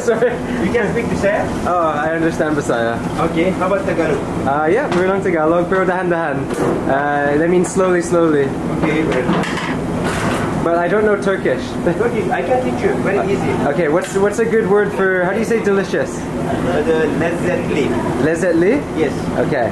Sorry. You can speak Bisaya? Oh, I understand Bisaya. Okay, how about Tagalog? Yeah, we're on Tagalog, pero dahan-dahan. That means slowly, slowly. Okay, well. But I don't know Turkish. Turkish, I can teach you, very easy. Okay, what's a good word for, how do you say delicious? The lezzetli. Lezzetli? Yes. Okay.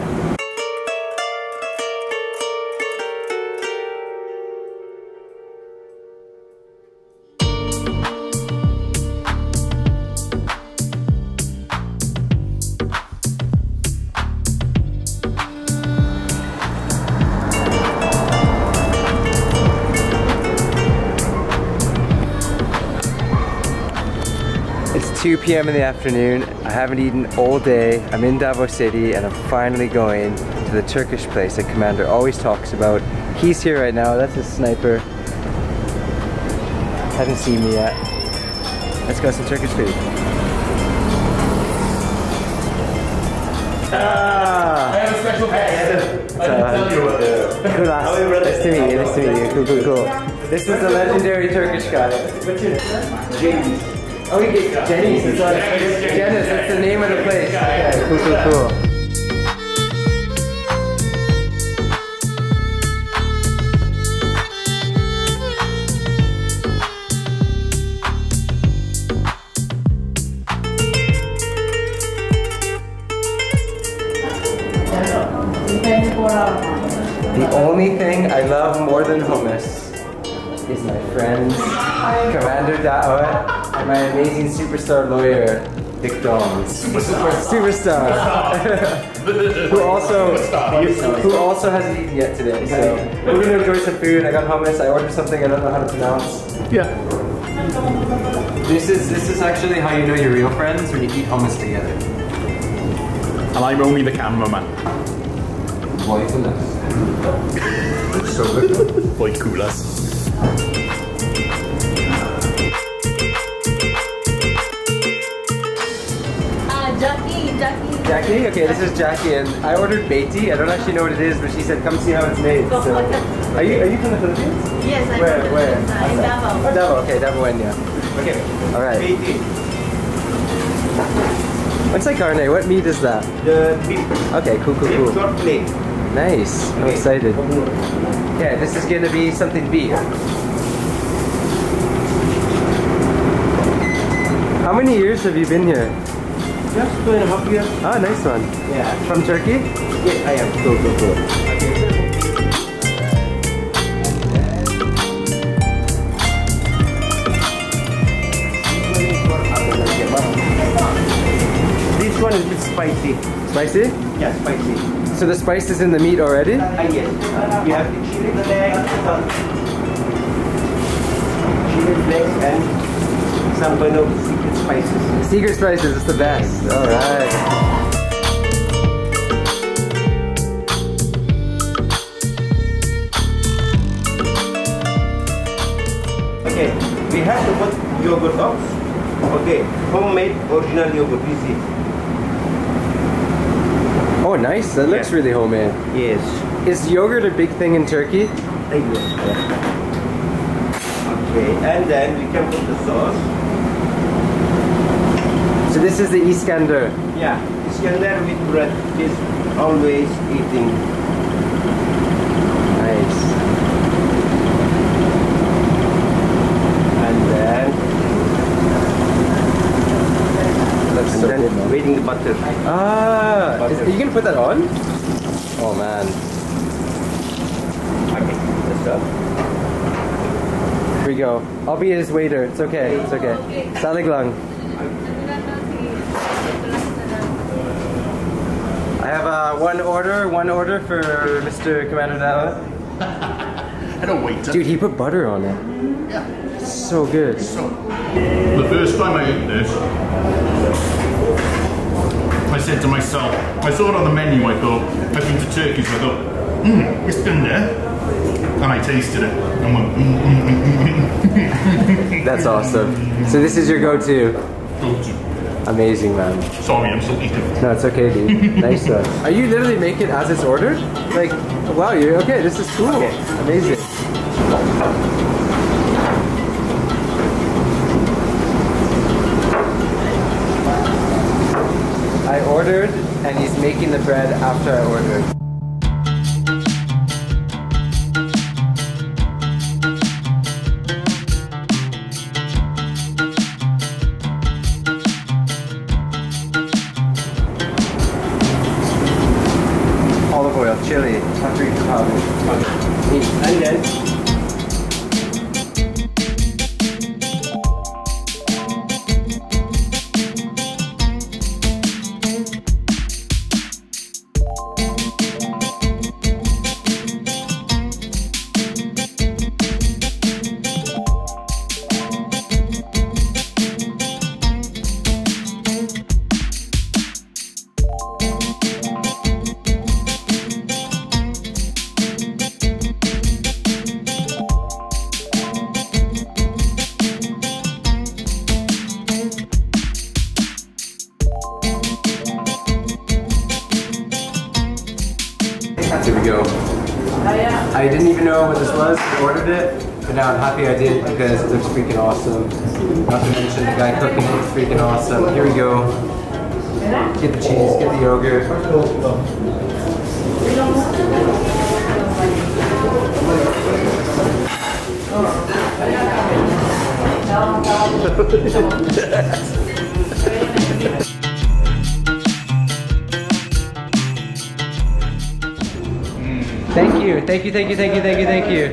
It's 2 p.m. in the afternoon. I haven't eaten all day. I'm in Davao City and I'm finally going to the Turkish place that Commander always talks about. He's here right now. That's a sniper. Hasn't seen me yet. Let's go some Turkish food. I have a special guest. I didn't tell you what it is. Nice to meet you. Nice to meet you. Cool, cool, cool. This is the legendary Turkish guy. What's your name? Jenny's. Oh, you get Jenny's. It's on Jenny's. That's the name of the place. Okay, cool, cool, cool. The only thing I love more than hummus is my friends, Kumander Daot. And my amazing superstar lawyer, Dick Doms. Superstar. who also hasn't eaten yet today. So we're gonna enjoy some food. I got hummus. I ordered something I don't know how to pronounce. Yeah. This is actually how you know your real friends, when you eat hummus together. And I'm only the cameraman. It's so good. Boy coolers. Jackie? Okay, this is Jackie, and I ordered Beiti. I don't actually know what it is, but she said, come see how it's made. So, are you from the Philippines? Yes, I'm from the Philippines. In Davao. Oh, Davao, okay, Davaoania. Okay, alright. Beiti. What's that carne? What meat is that? The beef. Okay, cool, cool, cool. Short plate. Nice, I'm excited. Okay, this is gonna be something beef. How many years have you been here? Just 2.5 years. Ah, nice one. Yeah. From Turkey? Yes, I am. Cool, cool, cool. This one is a bit spicy. Spicy? Yeah, spicy. So the spice is in the meat already? Yes. You have the chili flakes, and some kind of secret spices. Secret spices is the best. All right. Okay, we have to put yogurt off. Okay, homemade original yogurt. Easy. Oh, nice. That looks really homemade. Yes. Is yogurt a big thing in Turkey? Okay, and then we can put the sauce. So this is the Iskander. Yeah, Iskander with bread is always eating. Nice. And then... That's so good, man. Waiting the butter. Ah! Butter. Are you going to put that on? Oh, man. Okay, let's go. Here we go. I'll be his waiter. It's okay, it's okay. Salig lang. I have one order for Mr. Commander Daot. I don't wait. Dude, he put butter on it. Yeah. So good. So, the first time I ate this, I said to myself, I saw it on the menu, I thought, I've been to Turkey, so I thought, it's been there. And I tasted it. And went, That's awesome. So this is your go-to? Go-to. Amazing, man. Sorry, I'm still eating. No, it's okay, dude. Nice one. Are you literally making it as it's ordered? Like, wow, you're okay. This is cool. Okay. Amazing. ordered, and he's making the bread after I ordered. Olive oil, chili, country cabbage, and then here we go. I didn't even know what this was. I ordered it, but now I'm happy I did because it looks freaking awesome. Not to mention the guy cooking looks freaking awesome. Here we go. Get the cheese, get the yogurt. Thank you, thank you, thank you, thank you, thank you, thank you.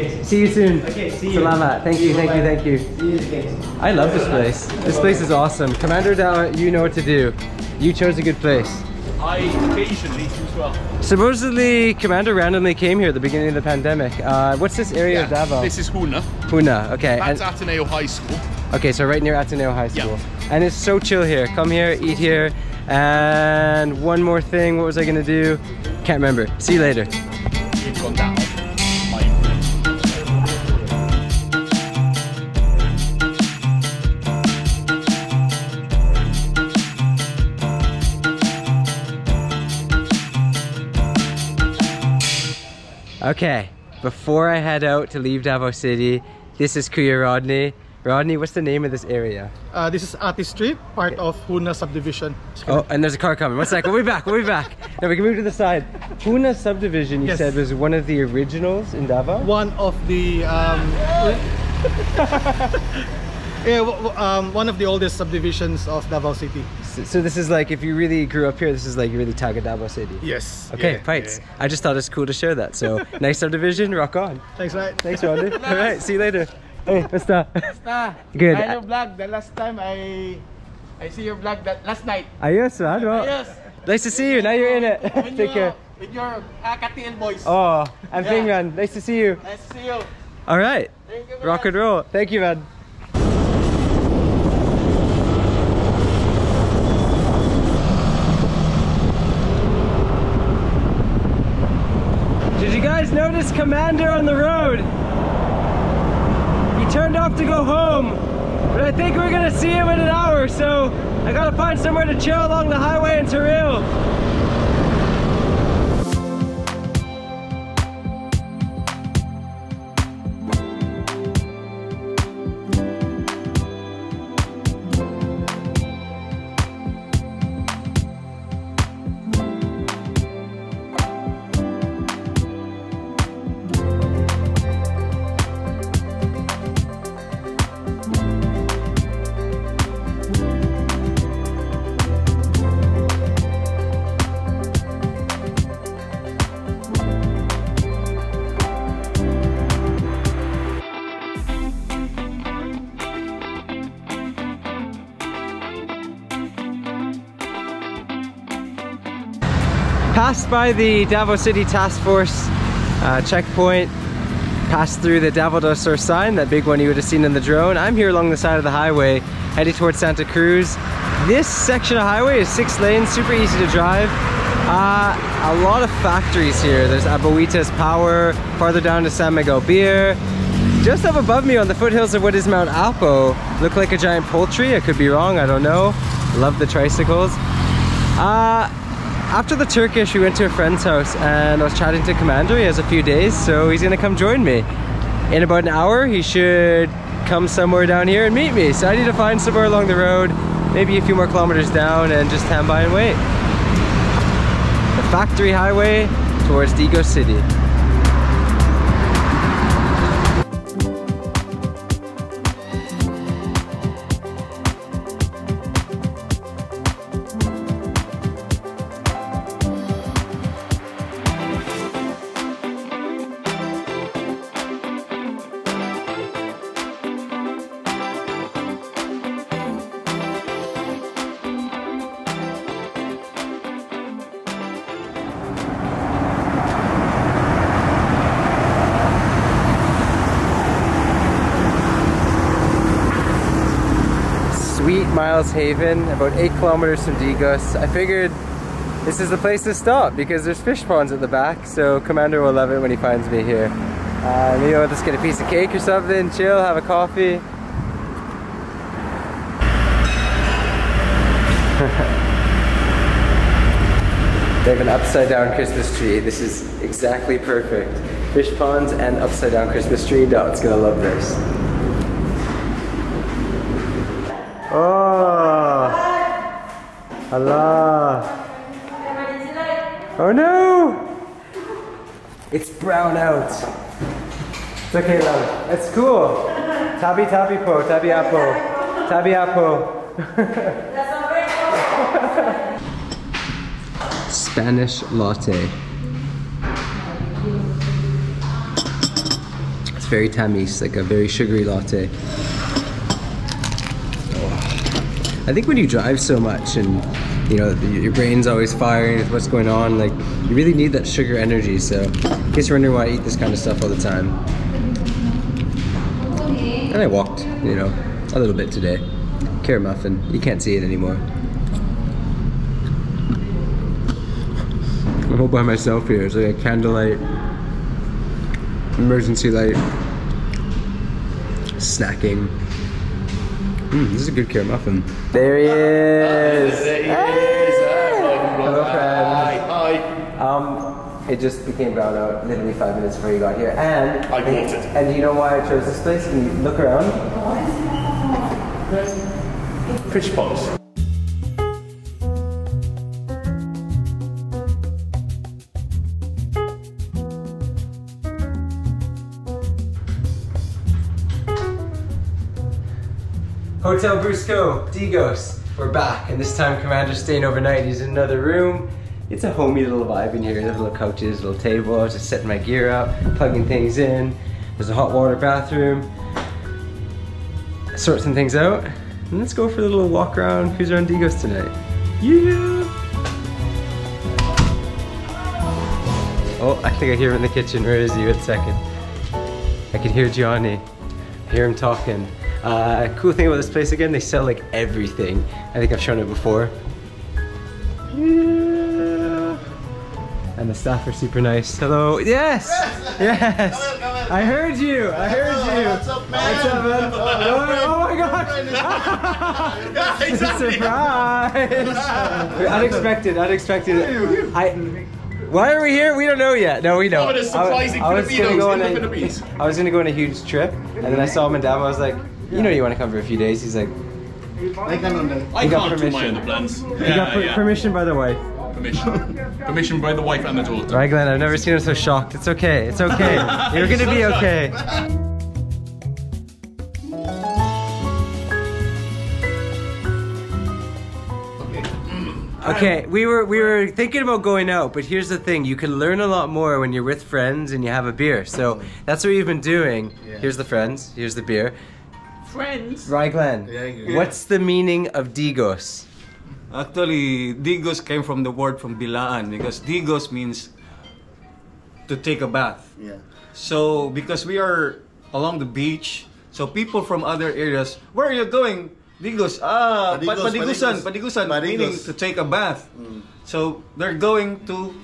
Okay. See you soon. Okay, see you. Salamat. Thank you, thank you, thank you. See you again. I love this place. This place is awesome. Commander Daot, you know what to do. You chose a good place. I occasionally choose well. Supposedly, Commander randomly came here at the beginning of the pandemic. What's this area of Davao? This is Huna. Huna, okay. That's Ateneo High School. Okay, so right near Ateneo High School. Yeah. And it's so chill here. Come here, eat here. And one more thing, what was I gonna do? Can't remember. See you later. Gone down. Okay, before I head out to leave Davao City, this is Kuya Rodney. Rodney, what's the name of this area? This is Atis Street, part of Huna subdivision. Oh, and there's a car coming. One sec, we'll be back, we'll be back. Now we can move to the side. Huna subdivision, you said, was one of the originals in Davao? One of the... one of the oldest subdivisions of Davao City. So this is like, if you really grew up here, this is like really Taga Davao City. Yes. Okay, fights. I just thought it's cool to share that. So, nice subdivision, rock on. Thanks, right? Thanks, Rodney. All right, see you later. Hey, basta. Good. I know vlog. The last time I see your vlog that last night. Ayos, man. Well, ayos. Nice to see you. Now you're in it. Take care. With your Katiel boys. Oh, and Pingran. Nice to see you. Nice to see you. All right. Thank you, man. Rock and roll. Thank you, man. Did you guys notice Commander on the road? Turned off to go home, but I think we're gonna see him in an hour, so I gotta find somewhere to chill along the highway in Turil. Passed by the Davao City Task Force checkpoint, passed through the Davao del Sur sign, that big one you would have seen in the drone. I'm here along the side of the highway, headed towards Santa Cruz. This section of highway is 6 lanes, super easy to drive. A lot of factories here. There's Aboitiz Power, farther down to San Miguel Beer. Just up above me on the foothills of what is Mount Apo, look like a giant poultry. I could be wrong, I don't know. Love the tricycles. After the Turkish, we went to a friend's house and I was chatting to Commander. He has a few days, so he's gonna come join me. In about an hour, he should come somewhere down here and meet me. So I need to find somewhere along the road, maybe a few more kilometers down, and just stand by and wait. Factory Highway towards Diego City. Miles Haven, about 8 kilometers from Digos. I figured this is the place to stop because there's fish ponds at the back, so Commander will love it when he finds me here. Maybe I'll just get a piece of cake or something, chill, have a coffee. They have an upside down Christmas tree. This is exactly perfect. Fish ponds and upside down Christmas tree. Dot's gonna love this. Oh, Allah. Oh no! It's brown out. It's okay, love. It's cool. Tabi tabi po, tabi apo, tabi apo. Spanish latte. It's very tamis, like a very sugary latte. I think when you drive so much and you know your brain's always firing with what's going on, like you really need that sugar energy. So in case you're wondering why I eat this kind of stuff all the time. And I walked, you know, a little bit today. Carrot muffin, you can't see it anymore. I'm all by myself here. It's like a candlelight, emergency light, snacking. This is a good carrot muffin. There he is! There he is! Hello, friends. Hi. It just became brown out literally 5 minutes before you got here. And I bought it. And you know why I chose this place? Can you look around? Fish ponds. Hotel Brusco, Digos, we're back, and this time Commander's staying overnight. He's in another room. It's a homey little vibe in here. There's little couches, little table, just setting my gear up, plugging things in. There's a hot water bathroom. Sort some things out, and let's go for a little walk around, cruise around Digos tonight. Yeah! Oh, I think I hear him in the kitchen. Where is he? Wait a second. I can hear Gianni. I hear him talking. Cool thing about this place again, they sell like everything. I think I've shown it before. Yeah. And the staff are super nice. Hello. Yes! Yes! Come on. I heard you! What's up, man? Oh my gosh! Surprise! Unexpected. Why are we here? We don't know yet. No, we don't. I was gonna go on a huge trip, and then I saw him in Davao. I was like, you know you want to come for a few days. He's like, I can't do my other plans. He got permission by the wife. Permission by the wife and the daughter. Right, Glenn, I've never seen him so shocked. It's okay, it's okay. You're gonna be okay. Okay, we were thinking about going out, but here's the thing, you can learn a lot more when you're with friends and you have a beer. So that's what we've been doing. Yeah. Here's the friends, here's the beer. Friends? Right, Glenn. Yeah. What's the meaning of Digos? Actually, Digos came from the word from Bilaan, because Digos means to take a bath. Yeah. So, because we are along the beach, so people from other areas, where are you going? Digos, Padigusan, meaning to take a bath. So, they're going to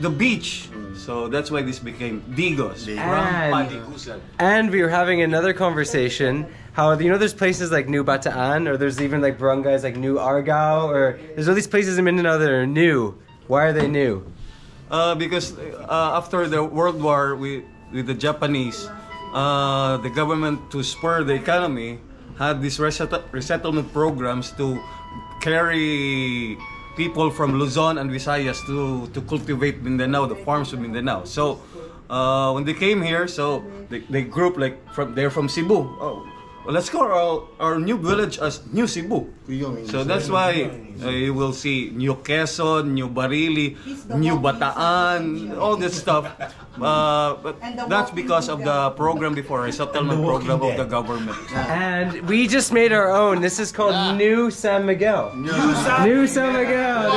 the beach. So that's why this became Digos, Padigusan. And we were having another conversation, how, you know, there's places like New Bataan, or there's even like barangays like New Argao, or there's all these places in Mindanao that are new. Why are they new? Because after the World War with the Japanese, the government, to spur the economy, had these resettlement programs to carry people from Luzon and Visayas to cultivate Mindanao, the farms of Mindanao. So when they came here, so they group like from they're from Cebu. Oh, well, let's call our new village as New Cebu. So that's why you will see New Quezon, New Barili, New Bataan, all this stuff. But that's because of the program before, a settlement program of the government. And we just made our own. This is called New San Miguel. New San Miguel. New San Miguel.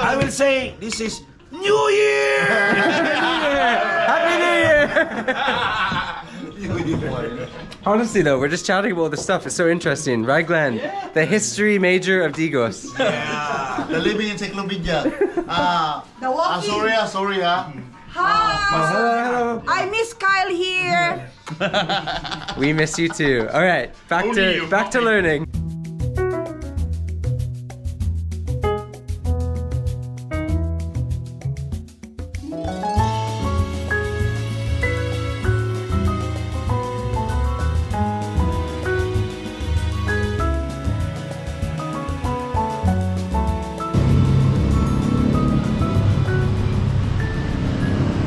I would say this is New Year. Happy New Year. Happy New Year. Honestly though, we're just chatting about all this stuff. It's so interesting, right, Glenn? Yeah. The history major of Digos. Yeah. The living encyclopedia. The walking. Sorry. Hi. I miss Kyle here. We miss you too. All right, back to learning.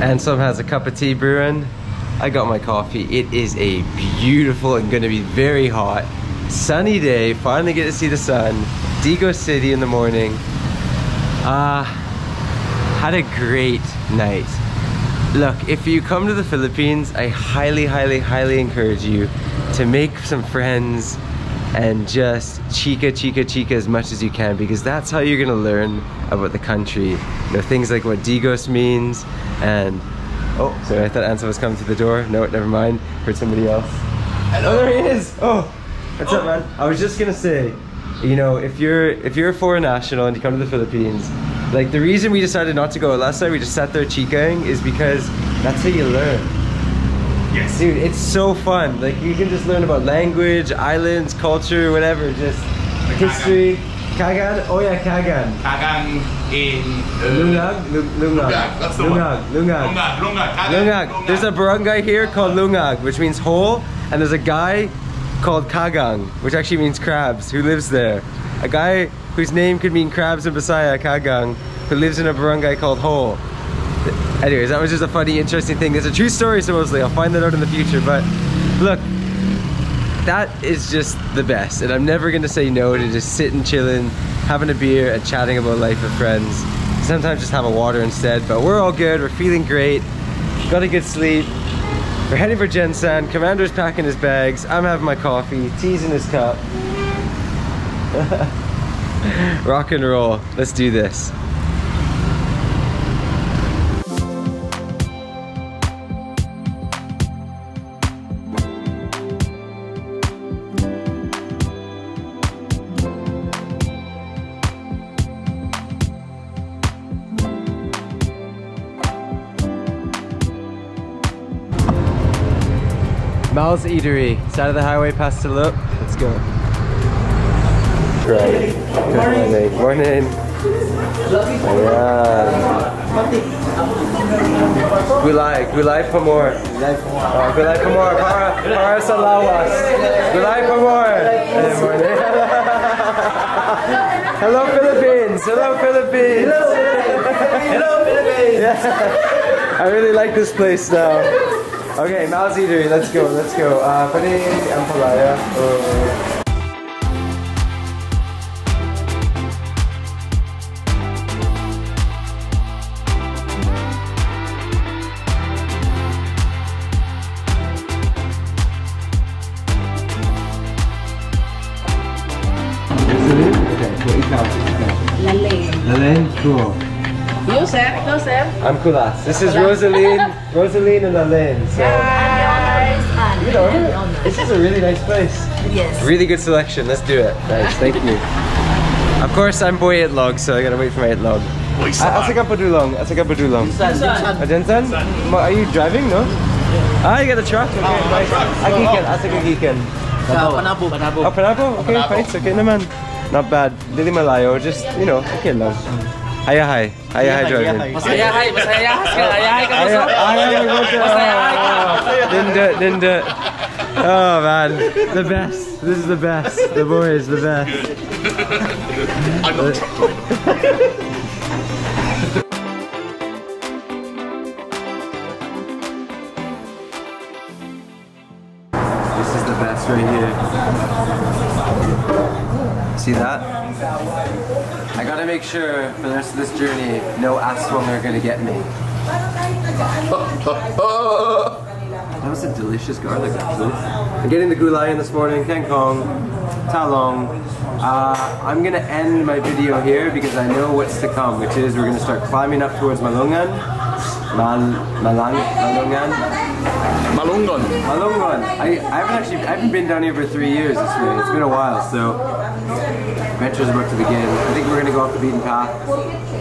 Anselm has a cup of tea brewing. I got my coffee. It is a beautiful and gonna be very hot, sunny day. Finally get to see the sun. Diego City in the morning. Had a great night. Look, if you come to the Philippines, I highly, highly, highly encourage you to make some friends and just chica as much as you can, because that's how you're gonna learn about the country. You know, things like what Digos means and... Oh, sorry, I thought Ansel was coming through the door. No, never mind. Heard somebody else. Hello. Oh, there he is! Oh! What's up, man? I was just gonna say, you know, if you're a foreign national and you come to the Philippines, like the reason we decided not to go last time, we just sat there chicaing, is because that's how you learn. Yes. Dude, it's so fun. Like, you can just learn about language, islands, culture, whatever, just like history. Kagang. Oh yeah, Kagang. Kagang in... Lungag. That's the one. Lungag. There's a barangay here called Lungag, which means hole, and there's a guy called Kagang, which actually means crabs, who lives there. A guy whose name could mean crabs in Bisaya, Kagang, who lives in a barangay called hole. Anyways, that was just a funny, interesting thing. It's a true story, supposedly. I'll find that out in the future, but look, that is just the best, and I'm never gonna say no to just sitting, chilling, having a beer, and chatting about life with friends. Sometimes just have a water instead, but we're all good. We're feeling great. Got a good sleep. We're heading for Jensen. Commander's packing his bags. I'm having my coffee. Tea's in his cup. Rock and roll. Let's do this. Mal's Eatery, side of the highway, past the loop. Let's go. Right. Good morning. Yeah. Gulay Pamor. Gulay Pamor. Para sa lawas. Gulay Pamor. Good morning. Hello, Philippines. Hello, Philippines. Hello, Philippines. Yeah. I really like this place now. Okay, Mal's Eatery, let's go. Paning ampalaya. Okay, we'll eat now. Lalain, cool. You, sir? No, sir? I'm Kulas. This is Rosaline. Rosaline and Alain. So, hi. You know, this is a really nice place. Yes. Really good selection. Let's do it. Nice. Thank you. Of course, I'm boy itlog, so I gotta wait for my itlog. Asaka padulong. Adensan? Are you driving? No. Yeah. Ah, you got a truck. Okay. Nice. Asaka gikan. Panabo. Oh, Panabo. Okay, thanks. Okay, naman. Not bad. Dili malayo. Just you know, okay lang. Hayahay driving. Masayahay ka. Didn't do it. Oh man, the best. This is the best. The boy is the best. I'm not a truck driver. This is the best right here. See that? I gotta make sure for the rest of this journey, no aswang are gonna get me. That was a delicious garlic, actually. I'm getting the gulai in this morning, kangkong, talong. I'm gonna end my video here because I know what's to come, which is we're gonna start climbing up towards Malungon. Malungon. I haven't been down here for 3 years this year. It's been a while, so adventure's about to begin. I think we're gonna go off the beaten path.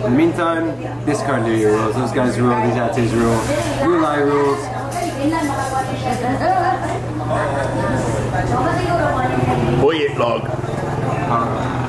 In the meantime, this Kander rules. Those guys rule. These Atis rule. Gulai rules. Boy, it log.